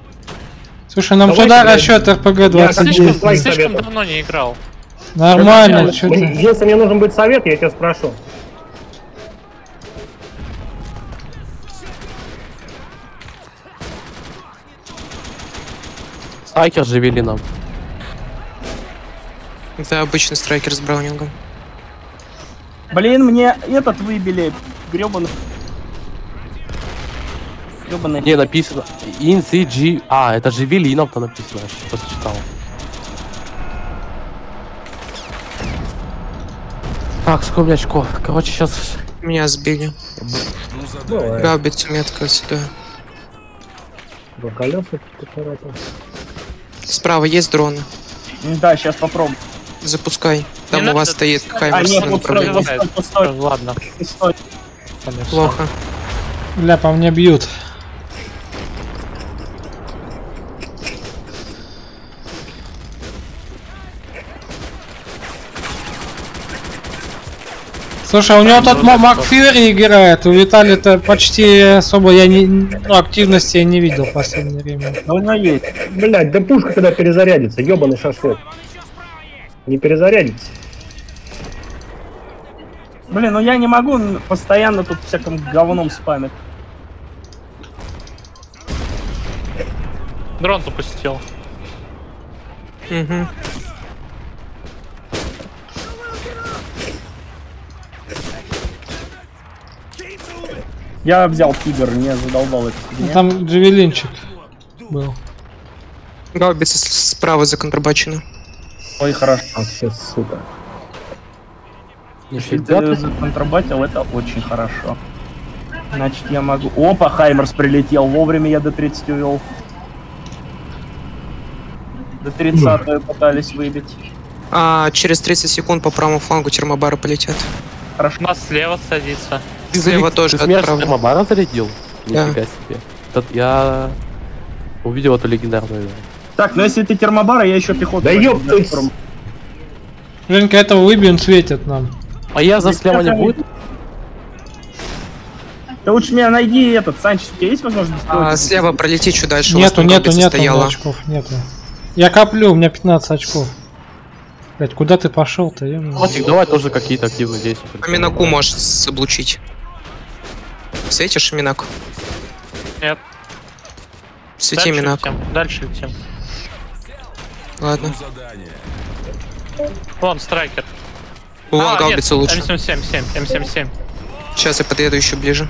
Слушай, нам туда расчет эр пэ гэ двадцать девять. Я слишком давно не играл. Нормально, что ты? Если мне нужен будет совет, я тебя спрошу. Страйкер же вели нам. Это обычный страйкер с браунингом. Блин, мне этот выбили. Гребаный. Гребаный. Не, написано. эн си джи. А, это же вели нам-то написано. Я просто читал. Так, сколько у меня очков? Короче, сейчас... Меня сбили. Гаубица метка сюда. Два колеса. Справа есть дроны? Да, сейчас попробуем. Запускай. Там не у вас это... стоит Хаймерс. А, вот ладно. Стой. Плохо. Бля, по мне бьют. Слушай, у него а тот Мак Фьюри играет, у Виталия-то почти особо я не, ну, активности я не видел в последнее время. Да у него есть. Блядь, да пушка когда перезарядится, ёбаный шашлык. Не перезарядится. Блин, ну я не могу постоянно тут всяким говном спамить. Дрон запустил. Угу. Я взял Тигр, не задолбал это. Там джевелинчик был. Гаубица справа законтрабачена. Ой, хорошо. А сейчас, сука. Если ты законтрабатил, это очень хорошо. Значит, я могу... Опа, Хаймерс прилетел. Вовремя я дэ тридцать увел. дэ тридцать пытались выбить. А, через тридцать секунд по правому флангу термобары полетят. Хорошо. У нас слева садится. Ты слева тоже отправил. Мобара зарядил? Да. Нифига себе. Тут я увидел эту легендарную. Так, ну если ты термобара, я еще пехоту. Да ёб ты! Женька, этого выбьем, светит нам. А я за слева не будет? Ты лучше меня найди этот, Санчес, у тебя есть возможность? А, слева пролети чуть дальше. Нету, нету, нету, нету очков, нету. Я коплю, у меня пятнадцать очков. Блять, куда ты пошел-то? Матик, давай тоже какие-то активные действия. А Минаку можешь заблучить. Светишь Минаку? Нет. Свети дальше Минаку. Летим. Дальше летим. Ладно. Вон страйкер. Вон а, гаубица нет, лучше. эм семь семь, эм семь семь. Сейчас я подъеду еще ближе.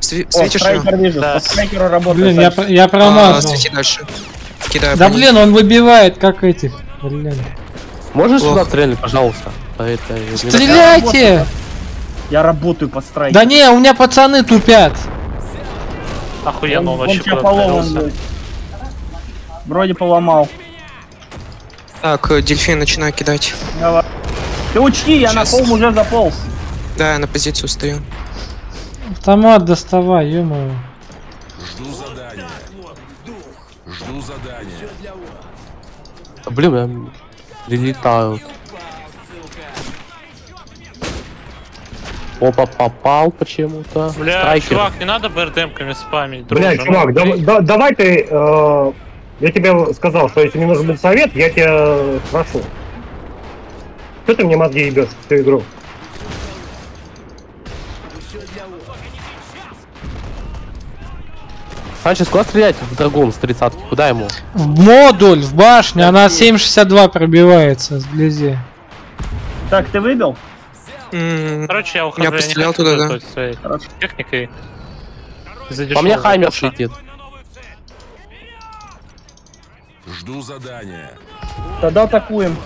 Сви О, светишь его? Да. По страйкеру работает. Блин, я, я промазал. А, свети дальше. Кидаю. Да блин, он выбивает, как этих. Блин. Можешь сюда стрелять, пожалуйста? Стреляйте! Я работаю под страйкером. Да не, у меня пацаны тупят. Охуенно, он вообще поломал. Вроде поломал. Так, дельфин, начинаю кидать. Ты учти, я на холм уже заполз. Да, я на позицию стою. Автомат доставай, ё-моё. Жду задания. Жду задания. Блин, прилетают. Опа, попал почему-то. Бля, Страйкер. Чувак, не надо БРДМками спамить. Бля, дружи, чувак, да, да, давай ты... Э, я тебе сказал, что если мне нужен будет совет, я тебя прошу. Что ты мне мозги ебешь всю игру? Санчес, куда стрелять в драгун с тридцатки? Куда ему? В модуль, в башню, она семь шестьдесят два пробивается сблизи. Так, ты выбил? Короче, я ухожу. Я пострелял туда, да. Своей техникой. По мне Хаймерс летит. Жду задания. Тогда атакуем.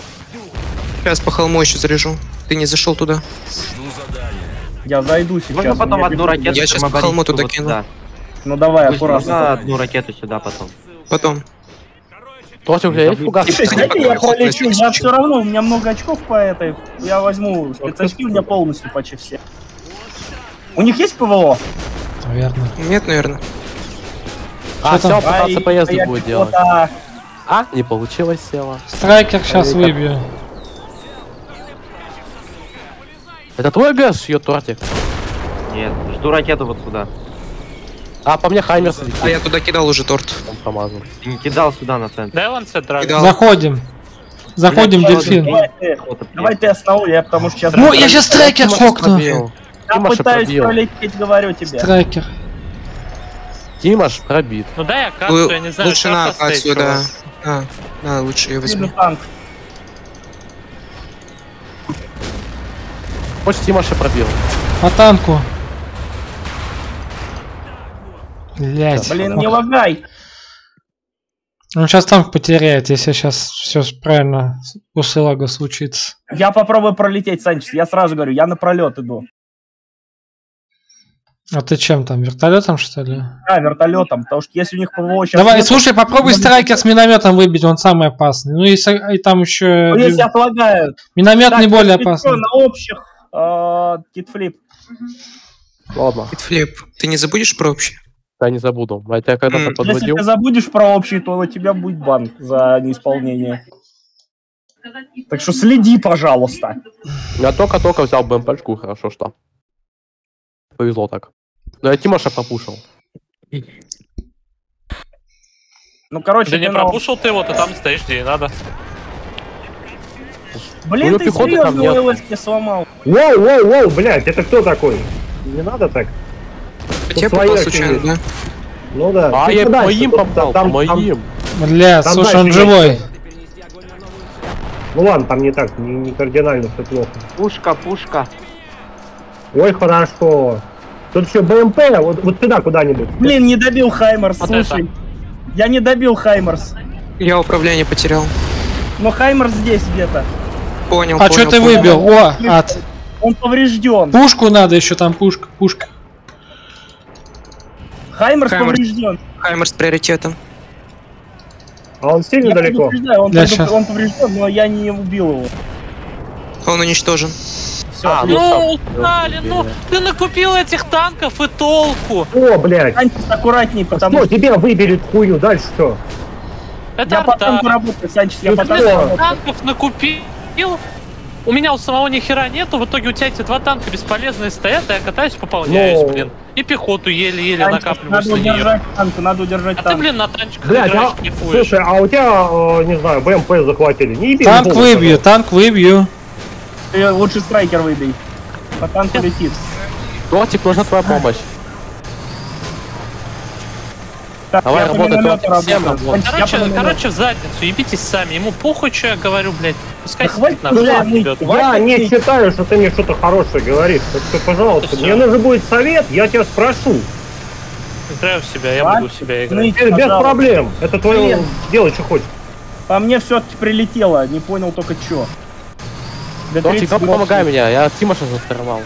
Сейчас по холму еще заряжу. Ты не зашел туда. Жду задания. Я зайду сейчас. Можно потом одну ракету. Я сейчас по холму туда кину. Ну давай, аккуратно. Можно одну ракету сюда потом. Потом. Тортик, я полечу, я все равно, у меня много очков по этой. Я возьму спецочки, у меня полностью почти все. У них есть ПВО? Наверное. Нет, наверное. А, все, пытаться поезды будет делать. А, не получилось село. Страйкер сейчас выбью. Это твой АГС, ее тортик? Нет, жду ракету вот сюда. А, по мне Хаймерс летит. А я туда кидал уже торт. Он помазал. И не кидал сюда на центр. Дай Лансет, дорогой. Заходим. Заходим, дельфин. Давай, давай ты основу, я потому что сейчас... Ну, я сейчас Страйкер фокну. Я пытаюсь пролететь, говорю тебе. Страйкер. Тимаш пробит. Ну дай акацию, я не знаю, лучше на акацию, да. А, да, лучше ее возьму. Хочешь, Тимаша пробил. По танку. Блять. Блин, не лагай. Он сейчас танк потеряет, если сейчас все правильно после лага случится. Я попробую пролететь, Санчес. Я сразу говорю, я на пролет иду. А ты чем там? Вертолетом, что ли? Да, вертолетом, потому что если у них ПВО сейчас. Давай, нет, слушай, попробуй миномет... Страйкер с минометом выбить, он самый опасный. Ну если и там еще. Ну, если отлагают. Миномет так, не более опасный. На общих э-э, китфлип. Ладно. Китфлип. Ты не забудешь про общие? Да не забуду. А тебя когда-то подводил. Если ты забудешь про общий, то у тебя будет бан за неисполнение. Так что следи, пожалуйста. Я только-только взял БМП-шку, хорошо что. Повезло так. Да я Тимоша пропушил. Ну короче. Да не пропушил ты его, ты там стоишь, где и надо. Блин, ты серьезно ловочки сломал. Воу, воу, воу, блядь, это кто такой? Не надо так. Я попал случайно, да? Ну да. А я по им попал, там моим. Бля, слушай, он живой. Ну ладно, там не так, не кардинально все плохо. Пушка, пушка. Ой, хорошо. Тут еще БМП, вот, вот сюда куда-нибудь. Блин, не добил Хаймерс, вот слушай. Это. Я не добил Хаймерс. Я управление потерял. Но Хаймерс здесь где-то. Понял, а понял, что ты понял. Выбил? О, ад. Он поврежден. Пушку надо еще там, пушка, пушка. Хаймерс, Хаймерс поврежден. Хаймерс с приоритетом. А он сильно я далеко? Он, да, под... он поврежден, но я не убил его. Он уничтожен. Все, а, ну, устали, ну, ты накупил этих танков и толку. О, блядь. Санчес, аккуратней, потому что... тебя выберет хую, дальше что? Это я по танку работаю, Санчес, я по танку. Танков накупил, у меня у самого ни хера нету, в итоге у тебя эти два танка бесполезные стоят, а я катаюсь, пополняюсь, но... блин. И пехоту еле-еле накапливаю. Надо удержать танк, надо удержать а танк. А ты, блин, на танчиках блядь, играешь, а... кайфуешь. Слушай, а у тебя, э, не знаю, БМП захватили. Не танк бомбу, выбью, танк выбью. Ты лучше Страйкер выбей. По танку летит. Тортик, нужна твоя помощь. Так, давай работай, Тортик. Короче, короче, в задницу, ебитесь сами. Ему похуй, что я говорю, блядь. Пускай сидит на жопе. Я не считаю, что ты мне что-то хорошее говоришь. Так что, пожалуйста, мне нужен будет совет, я тебя спрошу. Играю в себя, я буду в себя играть. Без проблем, это твое дело, что хочешь. По мне все-таки прилетело, не понял только что. Тортик, ну помогай меня, я Тимоша заторвал.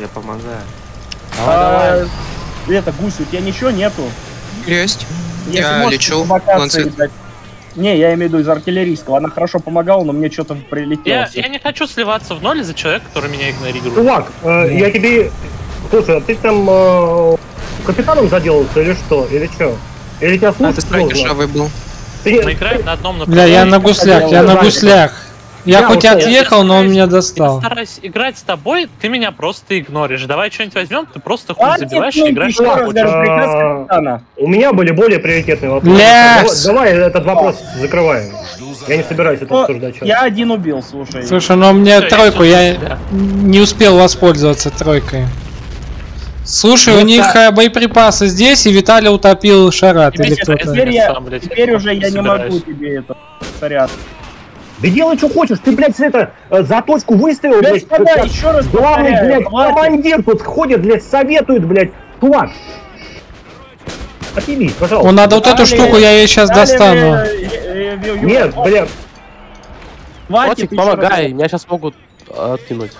Я помогаю. Давай, а, давай. Это, Гусь, у тебя ничего нету? Есть. Если я можешь, лечу. Не, я имею в виду из артиллерийского. Она хорошо помогала, но мне что-то прилетело. Я, я не хочу сливаться в ноль за человека, который меня игнорирует. Чувак, э, я тебе Слушай, а ты там э, капитаном заделался или что? Или что? Или тебя слушать? А ты страйкер шавый был. Ты... Мы играем на одном направлении. Бля, я на гуслях, я на гуслях. Я, я хоть ушел. Отъехал, но он меня достал. Я стараюсь играть с тобой, ты меня просто игноришь. Давай что-нибудь возьмем, ты просто хуй а забиваешь нет, и играешь что хочешь. У меня были более приоритетные вопросы. Yes. Давай этот вопрос закрываем. Я не собираюсь это обсуждать. Я один убил, слушай. Слушай, но мне тройку, я не успел воспользоваться тройкой. Слушай, ну, у них да. боеприпасы здесь, и Виталий утопил шарат или кто-то. Теперь, я, сам, блядь, теперь уже я собираюсь. Не могу тебе это повторять. Да делай, что хочешь, ты, блядь, это, заточку выставил, блядь, блядь тогда, еще раз главный, блядь, хватит. Командир тут ходит, блядь, советует, блядь, план. Отъебись, пожалуйста. Ну, надо Виталий, вот эту штуку, я ей сейчас Виталий, достану. Э, э, э, э, Нет, блядь. Хватит, помогай, меня сейчас могут откинуть.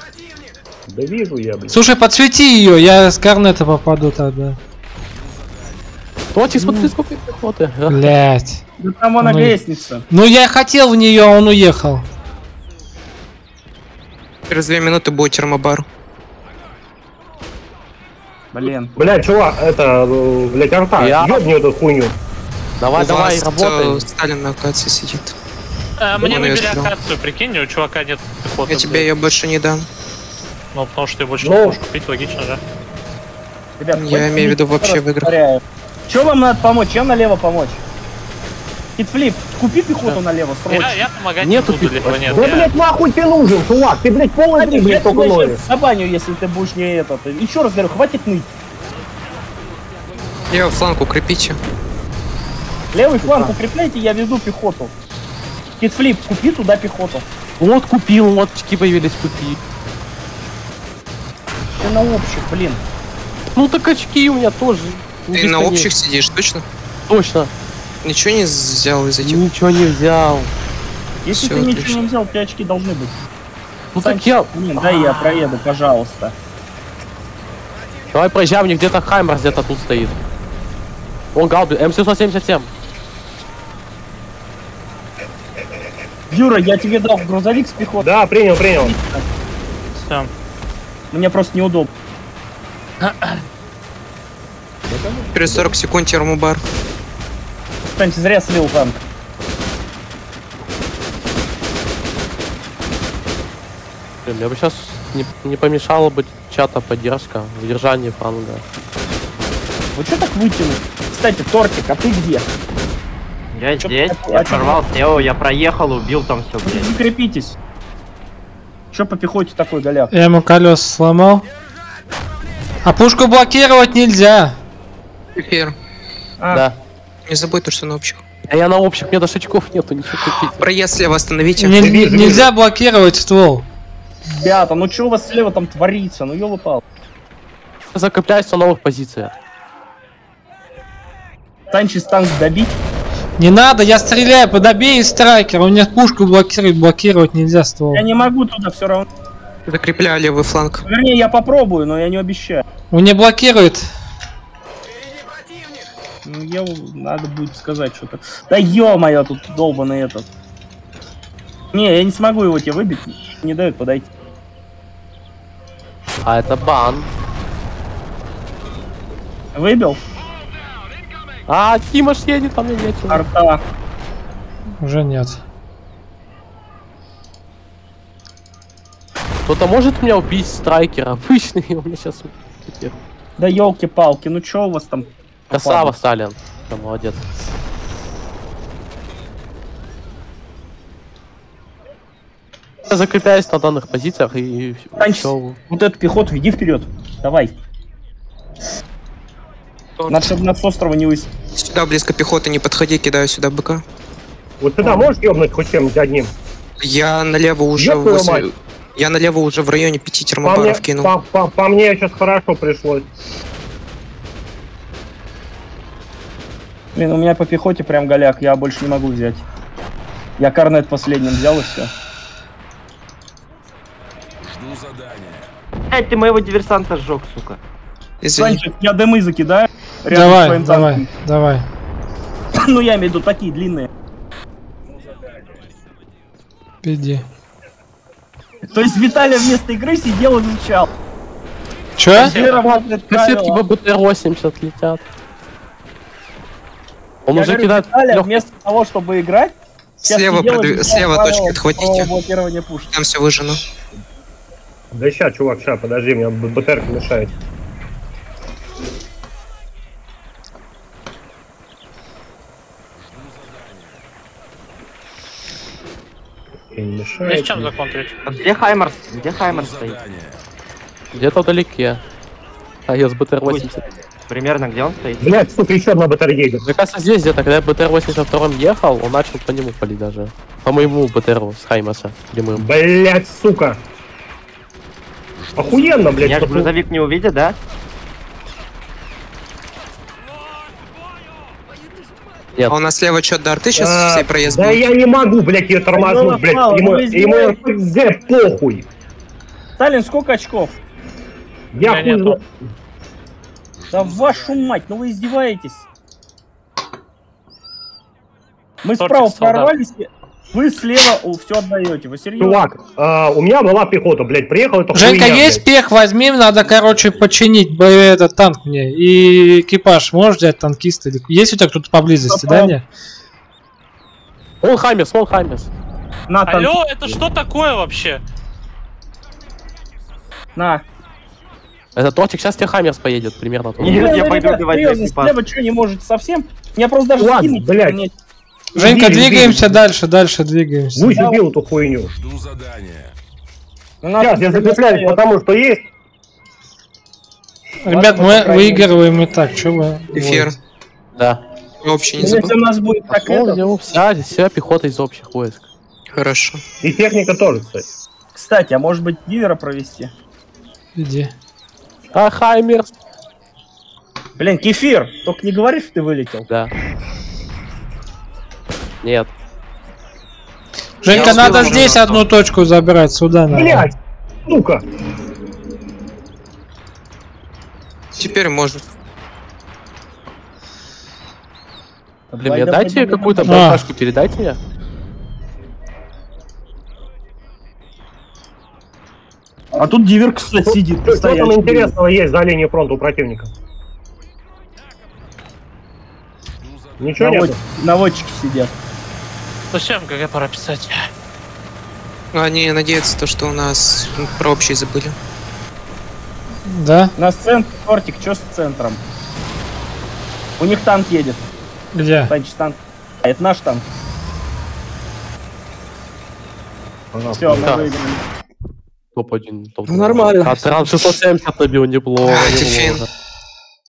Да вижу я, блядь. Слушай, подсвети ее, я с корнета попаду тогда. Точи, смотри, сколько пехоты. Блять. Да там она лестница. Ну я хотел в нее, а он уехал. Через две минуты будет термобар. Блин. Бля, чувак, это, блять, арта. Ёбни эту хуйню. Давай, давай, работай. Сталин на акации сидит. Мне набери акацию, прикинь, у чувака нет пехоты. Я тебе ее больше не дам. Ну, потому что ты больше не можешь купить, логично же. Я имею в виду вообще в играх. Че вам надо помочь? Чем налево помочь? Китфлип, купи пехоту да. налево, срочно. Я, я помогать не буду, либо нет. Да, я... блядь, нахуй ты нужен, чувак, ты, блядь, полный блядь, блядь, только ловишь. Забаню, если ты будешь не этот. Еще раз говорю, хватит ныть. Левый фланг укрепите. Левый фланг да. укрепляйте, я веду пехоту. Китфлип, купи туда пехоту. Вот купил, вот очки появились, купи. Ты на общих, блин. Ну так очки у меня тоже. Ты на общих сидишь, точно? Точно. Ничего не взял из этих? Ничего не взял. Если ты ничего не взял, у тебя очки должны быть. Ну так я... Блин, дай я проеду, пожалуйста. Давай проезжай, у них где-то Хаймерс где-то тут стоит. Вон Гаубица, эм семьдесят семь. Юра, я тебе дал грузовик с пехотой. Да, принял, принял. Все. Мне просто неудобно. Через сорок секунд термобар. Кстати, зря слил танк. Блин, я бы сейчас не, не помешала бы чата поддержка в держании фанга. Вот что так вытянуть? Кстати, Тортик, а ты где? Я что здесь, по... я порвал Тео, я проехал, убил там все, блин. Не крепитесь. Че по пехоте такой голяк? Я ему колеса сломал. А пушку блокировать нельзя. Эфир. А. Да. Не забудь то, что на общих. А я на общих, у меня даже очков нету, ничего купить. Проезд слева остановите. Не, не, нельзя блокировать ствол. Ребята, ну что у вас слева там творится? Ну ёлопал. Закрепляюсь на новых позициях. Танчи танк добить? Не надо, я стреляю, подобей страйкер. У меня пушку блокирует, блокировать нельзя ствол. Я не могу туда все равно. Закрепляю левый фланг. Вернее, я попробую, но я не обещаю. Он не блокирует. Ну, я... надо будет сказать что-то. Да ё-моё, тут долбаный этот. Не, я не смогу его тебе выбить. Не дают подойти. А это бан. Выбил? А, Тимош едет, там нет. Арта. Уже нет. Кто-то может меня убить, страйкер? Обычный, у меня сейчас... Да ёлки-палки, ну чё у вас там? Красава, Сталин. Да, молодец. Я закрепляюсь на данных позициях и... Танчис, вот эту пехоту иди вперед. Давай. Надо, чтобы нас с острова не выйти. Сюда близко пехоты не подходи, кидаю сюда быка. Вот сюда можешь ёбнуть хоть чем-нибудь одним? Я налево уже... Восемь... Я налево уже в районе пяти термобаров по кинул. Мне, по, по, по мне сейчас хорошо пришлось. Блин, у меня по пехоте прям голяк, я больше не могу взять. Я корнет последним взял и все. Жду задания. Эй, ты моего диверсанта сжег, сука. Извини. Санчик, я дымы закидаю. Давай, давай, давай. Ну я имею в виду такие длинные. Пиди. То есть Виталий вместо игры сидел и изучал. Че? Кассетки по бэ тэ эр восемьдесят летят. Он я уже говорю, кидает Виталия, лег... вместо того, чтобы играть, слева, продв... слева точки отхватите. Там все выжжено. Да ща, чувак, ща, подожди, меня БТР мешает. Мешает. Есть чем законтрить? А где Хаймерс? Где Хаймерс стоит? Где-то вдалеке. А я с бэ тэ эр восемьдесят. Примерно где он стоит? Блять, сука, еще одна батарея едет. Мне кажется, здесь где-то, когда я бэ тэ эр восемьдесят два ехал, он начал по нему палить даже. По моему бэ тэ эру с Хаймерса. Блять, сука. Охуенно, блять. Меня грузовик не увидит, да? Нет. А у нас слева что-то до арты сейчас а, все проезды. Да будут. Я не могу, блядь, ее тормознуть, блядь. Ему, ему эр пэ гэ похуй. Сталин, сколько очков? Я хуй знаю. Да вашу мать, ну вы издеваетесь. Мы Торчик справа солдат. Прорвались, вы слева у, все отдаете. Вы серьезно? Чувак, а, у меня была пехота, блядь, приехала это Женька, хуйня, есть блядь. Пех, возьми, надо, короче, починить боевой этот танк мне. И экипаж, можешь взять танкиста? Есть у тебя кто-то поблизости, да, нет? Он Хаймерс, он Хаймерс. На, алло, это что такое вообще? На. Это тортик, сейчас тебе Хаймерс поедет, примерно. Нет, я пойду давать экипаж. Вы что, не можете совсем? Я просто даже скинуть, блядь. Женька, убили, двигаемся убили. Дальше, дальше двигаемся. Луч убил эту хуйню. Жду задания. Сейчас, я закрепляюсь, потому что есть. Ребят, мы выигрываем и так, что вы... Эфир. Да. Вообще не забыл. Если у нас будет такая... Да, здесь вся пехота из общих войск. Хорошо. И техника тоже, кстати. Кстати, а может быть дивера провести? Иди. А, Хаймер. Блин, кефир, только не говори, что ты вылетел. Да. Нет. Женька, надо здесь одну точку забрать, сюда надо. Блять, ну-ка. Теперь может. Блин, мне дайте какую-то бомбашку, передайте мне. А тут диверк, кстати, сидит. Что там интересного есть за линией фронта у противника? Ничего нет. Наводчики сидят. Зачем, как я пора писать? Они надеются, то, что у нас про общий забыли. Да? На центр, Тортик, что с центром? У них танк едет. Где? Значит, танк. А это наш танк. Все, мы выиграем. Топ один, топ два. Нормально. А там шестьсот семьдесят набил неплохо.